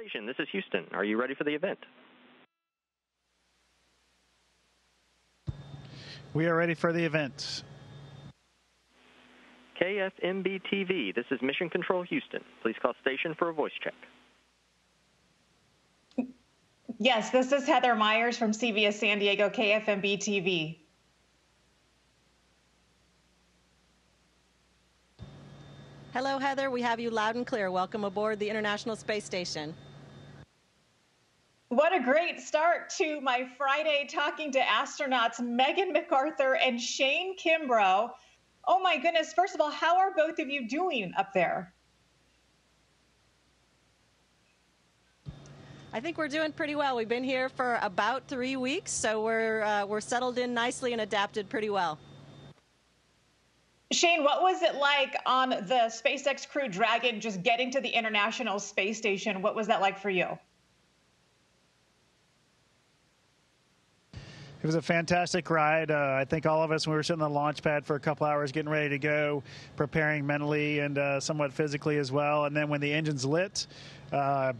Station. This is Houston. Are you ready for the event? We are ready for the event. KFMB-TV, this is Mission Control Houston. Please call station for a voice check. Yes, this is Heather Myers from CBS San Diego, KFMB-TV. Hello, Heather. We have you loud and clear. Welcome aboard the International Space Station. What a great start to my Friday talking to astronauts Megan McArthur and Shane Kimbrough. Oh my goodness, first of all, how are both of you doing up there? I think we're doing pretty well. We've been here for about 3 weeks, so we're settled in nicely and adapted pretty well. Shane, what was it like on the SpaceX Crew Dragon just getting to the International Space Station? What was that like for you? It was a fantastic ride. I think all of us, when we were sitting on the launch pad for a couple hours getting ready to go, preparing mentally and somewhat physically as well. And then when the engines lit,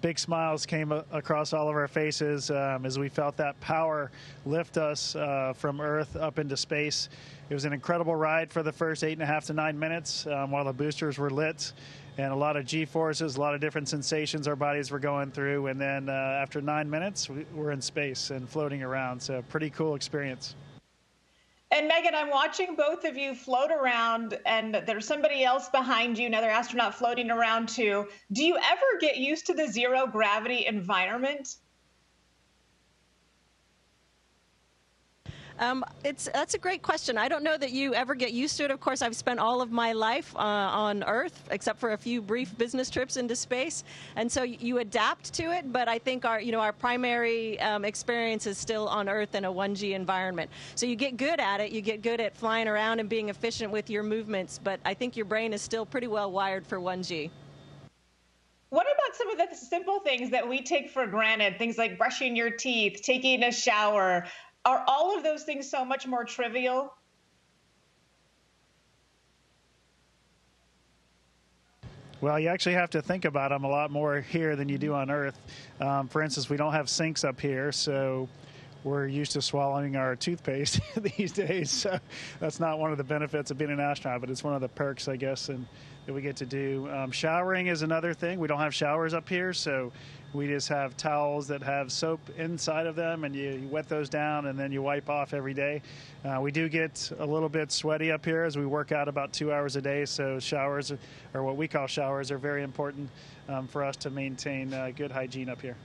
big smiles came across all of our faces as we felt that power lift us from Earth up into space. It was an incredible ride for the first 8.5 to 9 minutes while the boosters were lit. And a lot of G-forces, a lot of different sensations our bodies were going through. And then after 9 minutes, we were in space and floating around. So pretty cool experience. And Megan, I'm watching both of you float around, and there's somebody else behind you, another astronaut floating around too. Do you ever get used to the zero gravity environment? That's a great question. I don't know that you ever get used to it. Of course, I've spent all of my life on Earth, except for a few brief business trips into space, and so you adapt to it. But I think our primary experience is still on Earth in a 1G environment. So you get good at it. You get good at flying around and being efficient with your movements. But I think your brain is still pretty well wired for 1G. What about some of the simple things that we take for granted? Things like brushing your teeth, taking a shower. Are all of those things so much more trivial? Well, you actually have to think about them a lot more here than you do on Earth. For instance, we don't have sinks up here, so we're used to swallowing our toothpaste these days. So that's not one of the benefits of being an astronaut, but it's one of the perks, I guess, and that we get to do. Showering is another thing. We don't have showers up here, so we just have towels that have soap inside of them, and you wet those down, and then you wipe off every day. We do get a little bit sweaty up here as we work out about 2 hours a day, so showers, or what we call showers, are very important for us to maintain good hygiene up here.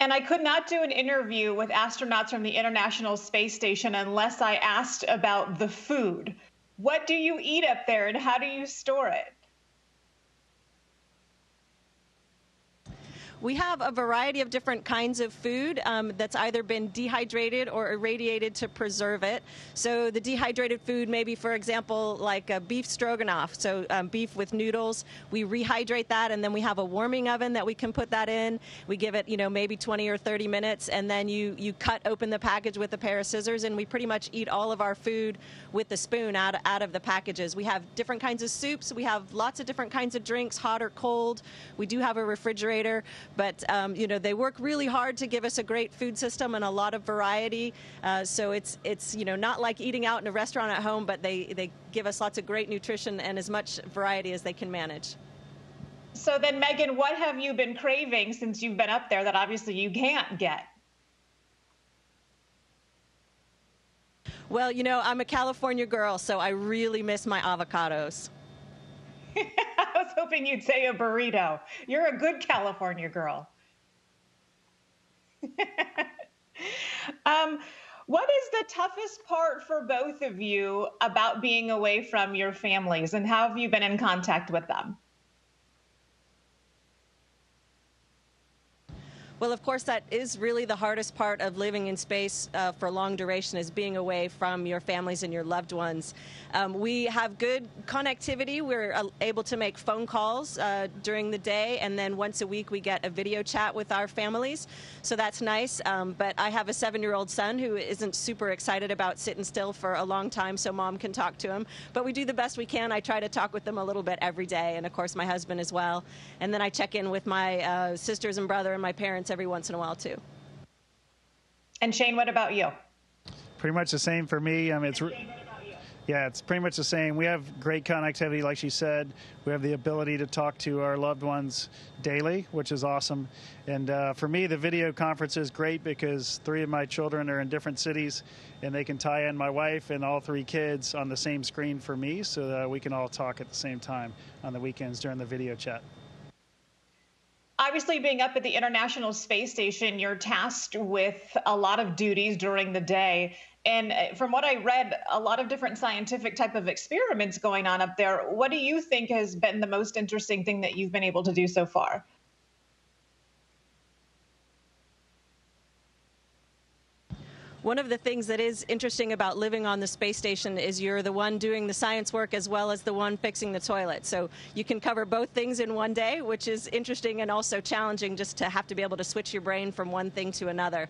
And I could not do an interview with astronauts from the International Space Station unless I asked about the food. What do you eat up there, and how do you store it? We have a variety of different kinds of food that's either been dehydrated or irradiated to preserve it. So the dehydrated food may be, for example, like a beef stroganoff, so beef with noodles. We rehydrate that, and then we have a warming oven that we can put that in. We give it, maybe 20 or 30 minutes, and then you cut open the package with a pair of scissors, and we pretty much eat all of our food with the spoon out of the packages. We have different kinds of soups. We have lots of different kinds of drinks, hot or cold. We do have a refrigerator. But, they work really hard to give us a great food system and a lot of variety. So it's not like eating out in a restaurant at home, but they give us lots of great nutrition and as much variety as they can manage. So then, Megan, what have you been craving since you've been up there that obviously you can't get? Well, I'm a California girl, so I really miss my avocados. I was hoping you'd say a burrito. You're a good California girl. What is the toughest part for both of you about being away from your families, and how have you been in contact with them? Well, of course, that is really the hardest part of living in space for a long duration, is being away from your families and your loved ones. We have good connectivity. We're able to make phone calls during the day, and then once a week we get a video chat with our families, so that's nice. But I have a 7-year-old son who isn't super excited about sitting still for a long time, so Mom can talk to him. But we do the best we can. I try to talk with them a little bit every day, and of course my husband as well. And then I check in with my sisters and brother and my parents every once in a while too. And Shane, what about you? Pretty much the same for me. Yeah, it's pretty much the same. We have great connectivity, like she said. We have the ability to talk to our loved ones daily, which is awesome. And for me, the video conference is great because 3 of my children are in different cities, and they can tie in my wife and all 3 kids on the same screen for me, so that we can all talk at the same time on the weekends during the video chat. Obviously, being up at the International Space Station, you're tasked with a lot of duties during the day. And from what I read, a lot of different scientific type of experiments going on up there. What do you think has been the most interesting thing that you've been able to do so far? One of the things that is interesting about living on the space station is you're the one doing the science work as well as the one fixing the toilet. So you can cover both things in one day, which is interesting and also challenging, just to have to be able to switch your brain from one thing to another.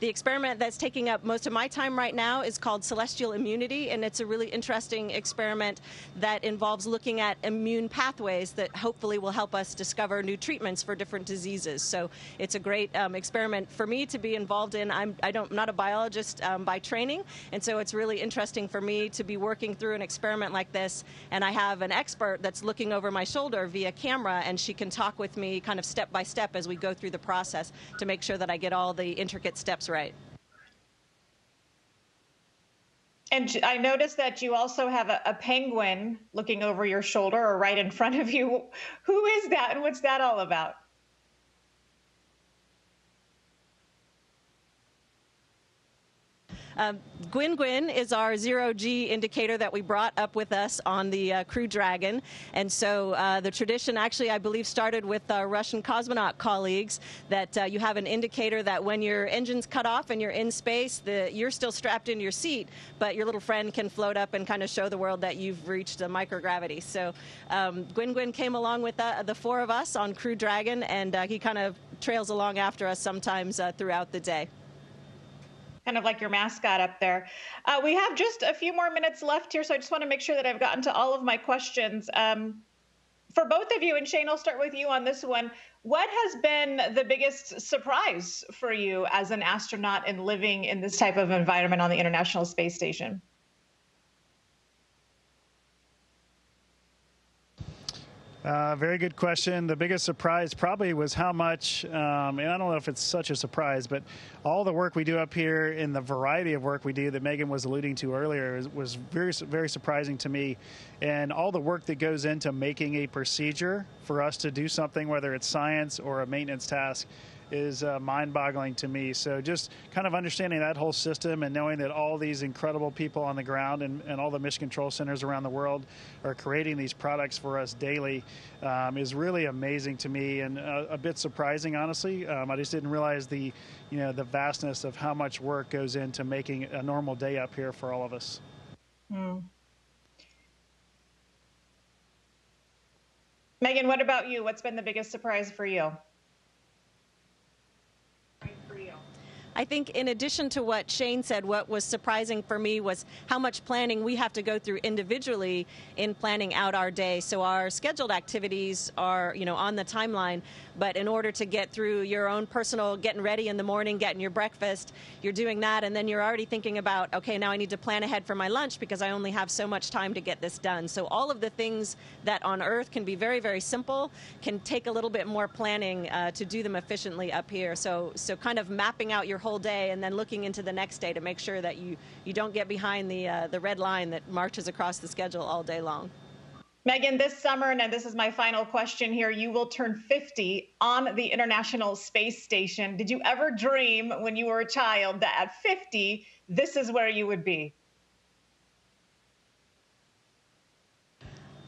The experiment that's taking up most of my time right now is called Celestial Immunity, and it's a really interesting experiment that involves looking at immune pathways that hopefully will help us discover new treatments for different diseases. So it's a great experiment for me to be involved in. I'm not a biologist by training, and so it's really interesting for me to be working through an experiment like this, and I have an expert that's looking over my shoulder via camera, and she can talk with me kind of step by step as we go through the process to make sure that I get all the intricate steps right. And I noticed that you also have a penguin looking over your shoulder or right in front of you. Who is that, and what's that all about? Gwyn-Gwyn is our zero-G indicator that we brought up with us on the Crew Dragon. And so the tradition actually, I believe, started with our Russian cosmonaut colleagues, that you have an indicator that when your engine's cut off and you're in space, you're still strapped in your seat, but your little friend can float up and kind of show the world that you've reached the microgravity. So Gwyn-Gwyn came along with the 4 of us on Crew Dragon, and he kind of trails along after us sometimes throughout the day. Kind of like your mascot up there. We have just a few more minutes left here, so I just want to make sure that I've gotten to all of my questions. For both of you, and Shane, I'll start with you on this one. What has been the biggest surprise for you as an astronaut in living in this type of environment on the International Space Station? Very good question. The biggest surprise probably was how much, and I don't know if it's such a surprise, but all the work we do up here and the variety of work we do that Megan was alluding to earlier was very, very surprising to me. And all the work that goes into making a procedure for us to do something, whether it's science or a maintenance task, is mind-boggling to me. So just kind of understanding that whole system and knowing that all these incredible people on the ground and all the mission control centers around the world are creating these products for us daily is really amazing to me, and a bit surprising, honestly. I just didn't realize the vastness of how much work goes into making a normal day up here for all of us. Mm. Megan, what about you? What's been the biggest surprise for you? I think in addition to what Shane said, what was surprising for me was how much planning we have to go through individually in planning out our day. So our scheduled activities are, on the timeline, but in order to get through your own personal getting ready in the morning, getting your breakfast, you're doing that, and then you're already thinking about, okay, now I need to plan ahead for my lunch because I only have so much time to get this done. So all of the things that on Earth can be very, very simple can take a little bit more planning to do them efficiently up here. So kind of mapping out your whole day and then looking into the next day to make sure that you don't get behind the red line that marches across the schedule all day long. Megan, this summer, and this is my final question here, you will turn 50 on the International Space Station. Did you ever dream when you were a child that at 50, this is where you would be?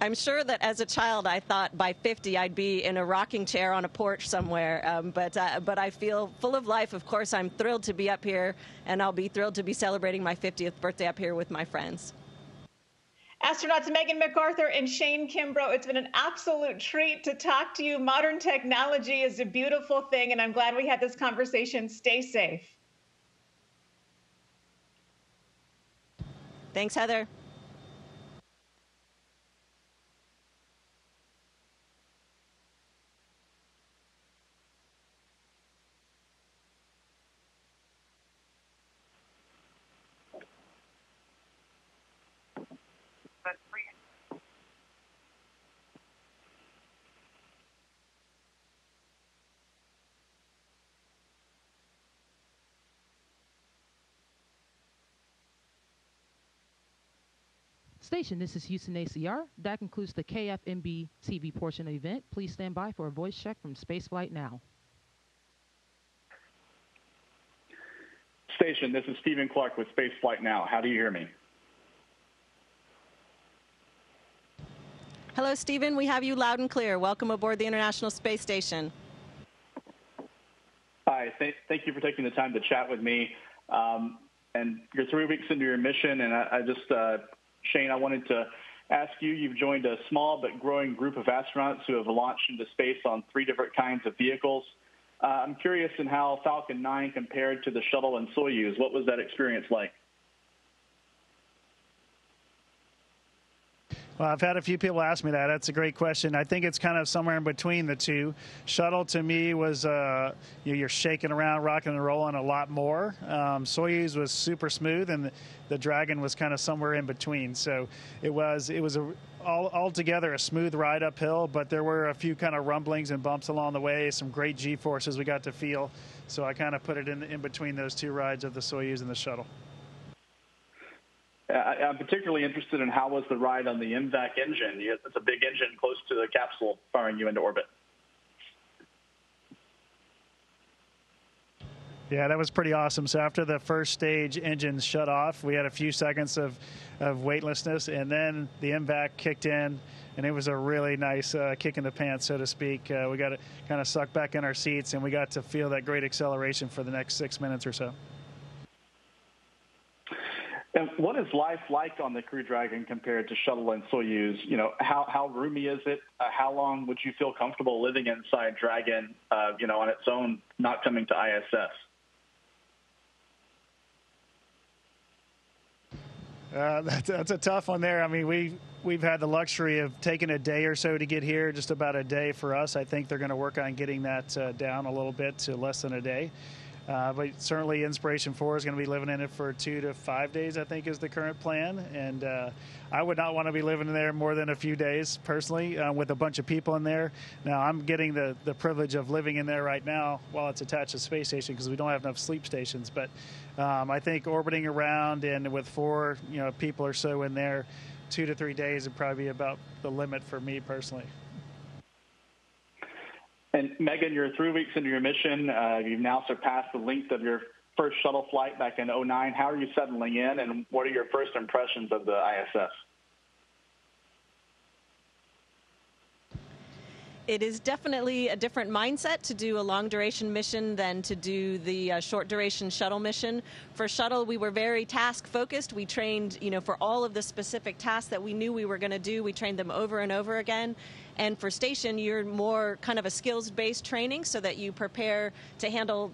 I'm sure that as a child I thought by 50 I'd be in a rocking chair on a porch somewhere, but I feel full of life. Of course, I'm thrilled to be up here, and I'll be thrilled to be celebrating my 50th birthday up here with my friends. Astronauts Megan McArthur and Shane Kimbrough, it's been an absolute treat to talk to you. Modern technology is a beautiful thing, and I'm glad we had this conversation. Stay safe. Thanks, Heather. Station, this is Houston ACR. That concludes the KFMB-TV portion of the event. Please stand by for a voice check from Spaceflight Now. Station, this is Stephen Clark with Spaceflight Now. How do you hear me? Hello, Stephen. We have you loud and clear. Welcome aboard the International Space Station. Hi. Thank you for taking the time to chat with me. And you're 3 weeks into your mission, and Shane, I wanted to ask you, you've joined a small but growing group of astronauts who have launched into space on 3 different kinds of vehicles. I'm curious in how Falcon 9 compared to the shuttle and Soyuz. What was that experience like? Well, I've had a few people ask me that. That's a great question. I think it's kind of somewhere in between the two. Shuttle to me was you're shaking around, rocking and rolling a lot more. Soyuz was super smooth, and the Dragon was kind of somewhere in between. So it was altogether a smooth ride uphill, but there were a few kind of rumblings and bumps along the way. Some great G-forces we got to feel. So I kind of put it in between those two rides of the Soyuz and the shuttle. I'm particularly interested in how was the ride on the MVAC engine. It's a big engine close to the capsule firing you into orbit. Yeah, that was pretty awesome. So after the first stage engines shut off, we had a few seconds of weightlessness, and then the MVAC kicked in, and it was a really nice kick in the pants, so to speak. We got to kind of suck back in our seats, and we got to feel that great acceleration for the next 6 minutes or so. And what is life like on the Crew Dragon compared to shuttle and Soyuz? You know, how roomy is it? How long would you feel comfortable living inside Dragon, you know, on its own, not coming to ISS? That's a tough one there. I mean, we've had the luxury of taking a day or so to get here, just about a day for us. I think they're going to work on getting that down a little bit to less than a day. But certainly Inspiration4 is going to be living in it for 2 to 5 days, I think, is the current plan. And I would not want to be living in there more than a few days, personally, with a bunch of people in there. Now, I'm getting the privilege of living in there right now while it's attached to the space station because we don't have enough sleep stations. But I think orbiting around and with 4 people or so in there, 2 to 3 days would probably be about the limit for me personally. And Megan, you're 3 weeks into your mission. You've now surpassed the length of your first shuttle flight back in '09. How are you settling in, and what are your first impressions of the ISS? It is definitely a different mindset to do a long-duration mission than to do the short-duration shuttle mission. For shuttle, we were very task-focused. We trained, for all of the specific tasks that we knew we were going to do. We trained them over and over again. And for station, you're more kind of a skills-based training so that you prepare to handle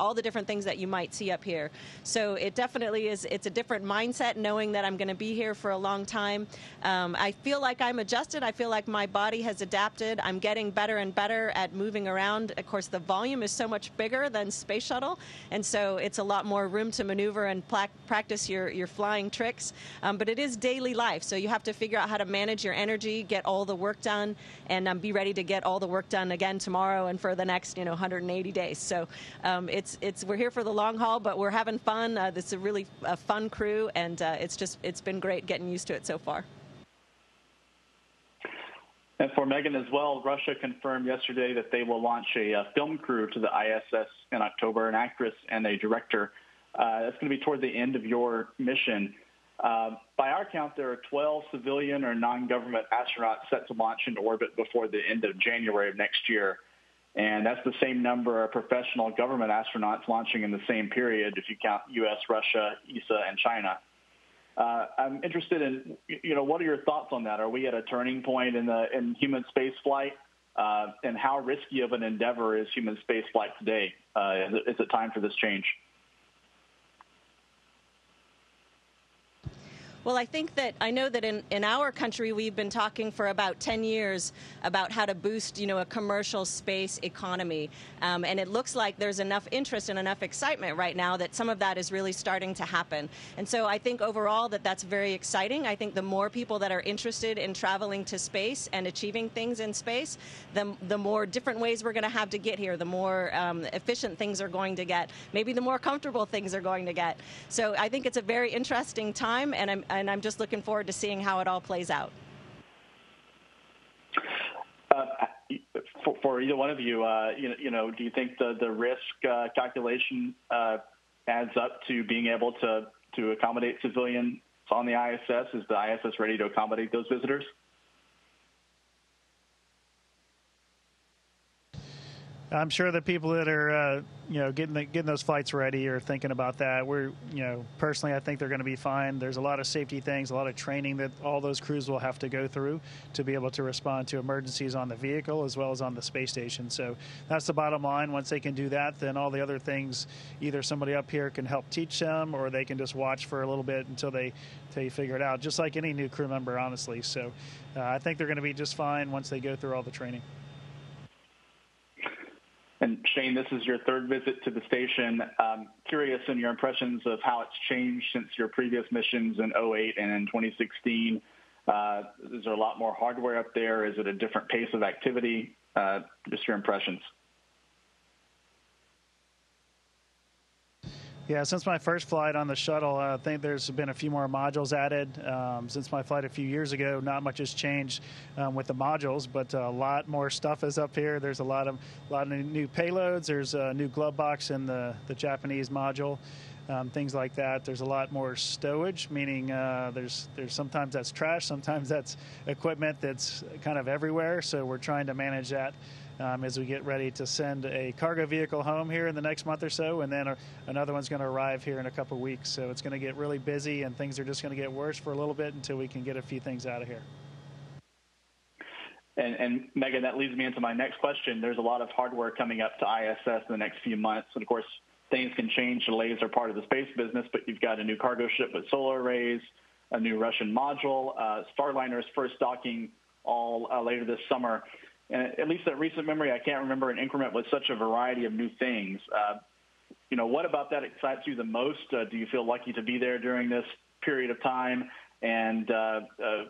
all the different things that you might see up here. So it definitely is. It's a different mindset, knowing that I'm going to be here for a long time. I feel like I'm adjusted. I feel like my body has adapted. I'm getting better and better at moving around. Of course, the volume is so much bigger than space shuttle, and so it's a lot more room to maneuver and practice your flying tricks. But it is daily life, so you have to figure out how to manage your energy, get all the work done, and be ready to get all the work done again tomorrow and for the next 180 days. So we're here for the long haul, but we're having fun. This is a really fun crew, and it's been great getting used to it so far. And for Megan as well, Russia confirmed yesterday that they will launch a film crew to the ISS in October, an actress and a director. That's going to be toward the end of your mission. By our count, there are 12 civilian or non-government astronauts set to launch into orbit before the end of January of next year. And that's the same number of professional government astronauts launching in the same period if you count U.S., Russia, ESA, and China. I'm interested in, what are your thoughts on that? Are we at a turning point in human spaceflight? And how risky of an endeavor is human spaceflight today? Is it time for this change? Well, I think that I know that in our country, we've been talking for about 10 years about how to boost, a commercial space economy. And it looks like there's enough interest and enough excitement right now that some of that is really starting to happen. And so I think overall that that's very exciting. I think the more people that are interested in traveling to space and achieving things in space, the more different ways we're going to have to get here, the more efficient things are going to get, maybe the more comfortable things are going to get. So I think it's a very interesting time, and I'm just looking forward to seeing how it all plays out. For either one of you, do you think the risk calculation adds up to being able to accommodate civilians on the ISS? Is the ISS ready to accommodate those visitors? I'm sure the people that are, getting those flights ready are thinking about that. We're, personally, I think they're going to be fine. There's a lot of safety things, a lot of training that all those crews will have to go through to be able to respond to emergencies on the vehicle as well as on the space station. So that's the bottom line. Once they can do that, then all the other things, either somebody up here can help teach them or they can just watch for a little bit until you figure it out, just like any new crew member, honestly. So I think they're going to be just fine once they go through all the training. And Shane, this is your third visit to the station. Curious in your impressions of how it's changed since your previous missions in 2008 and in 2016. Is there a lot more hardware up there? Is it a different pace of activity? Just your impressions. Yeah, since my first flight on the shuttle, I think there's been a few more modules added. Since my flight a few years ago, not much has changed with the modules, but a lot more stuff is up here. There's a lot of new payloads. There's a new glove box in the Japanese module, things like that. There's a lot more stowage, meaning there's sometimes that's trash, sometimes that's equipment that's kind of everywhere. So we're trying to manage that. As we get ready to send a cargo vehicle home here in the next month or so, and then another one's going to arrive here in a couple weeks. So it's going to get really busy, and things are just going to get worse for a little bit until we can get a few things out of here. And Megan, that leads me into my next question. There's a lot of hardware coming up to ISS in the next few months, and of course, things can change. Delays are part of the space business, but you've got a new cargo ship with solar arrays, a new Russian module. Starliner's first docking all later this summer. And at least at recent memory, I can't remember an increment with such a variety of new things. What about that excites you the most? Do you feel lucky to be there during this period of time? And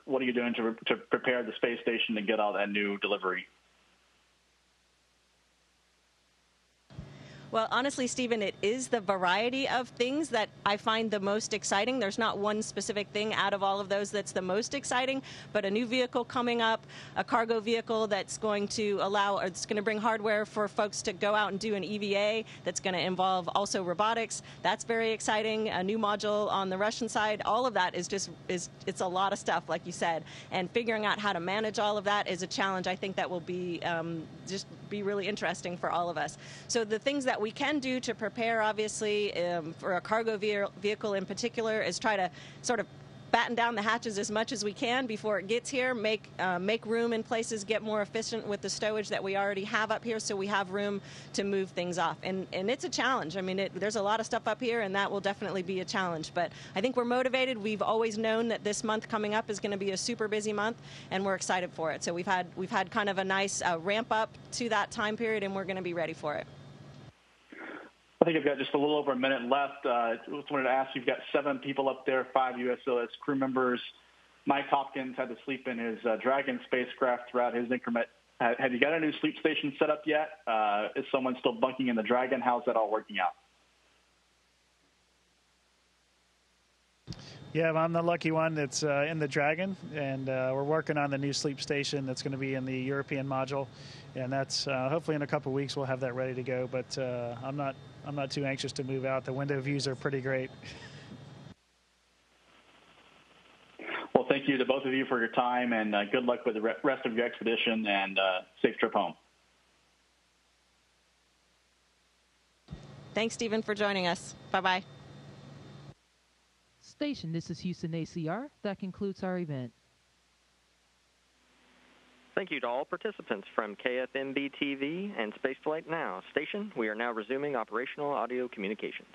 what are you doing to prepare the space station to get all that new delivery? Well, honestly, Stephen, it is the variety of things that I find the most exciting. There's not one specific thing out of all of those that's the most exciting, but a new vehicle coming up, a cargo vehicle that's going to allow, or it's going to bring hardware for folks to go out and do an EVA that's going to involve also robotics. That's very exciting. A new module on the Russian side. All of that is just, it's a lot of stuff, like you said, and figuring out how to manage all of that is a challenge. I think that will be just be really interesting for all of us. So the things that we can do to prepare, obviously, for a cargo vehicle in particular, is try to sort of batten down the hatches as much as we can before it gets here, make room in places, get more efficient with the stowage that we already have up here so we have room to move things off. And it's a challenge. I mean, there's a lot of stuff up here, and that will definitely be a challenge. But I think we're motivated. We've always known that this month coming up is going to be a super busy month, and we're excited for it. So we've had kind of a nice ramp up to that time period, and we're going to be ready for it. I think I've got just a little over a minute left. I just wanted to ask, you've got 7 people up there, 5 USOS crew members. Mike Hopkins had to sleep in his Dragon spacecraft throughout his increment. Have you got a new sleep station set up yet? Is someone still bunking in the Dragon? How's that all working out? Yeah, I'm the lucky one that's in the Dragon, and we're working on the new sleep station that's going to be in the European module, and that's hopefully in a couple of weeks we'll have that ready to go. But I'm not too anxious to move out. The window views are pretty great. you, to both of you, for your time, and good luck with the rest of your expedition, and safe trip home. Thanks, Stephen, for joining us. Bye-bye. Station, this is Houston ACR. That concludes our event. Thank you to all participants from KFMB-TV and Spaceflight Now. Station, we are now resuming operational audio communications.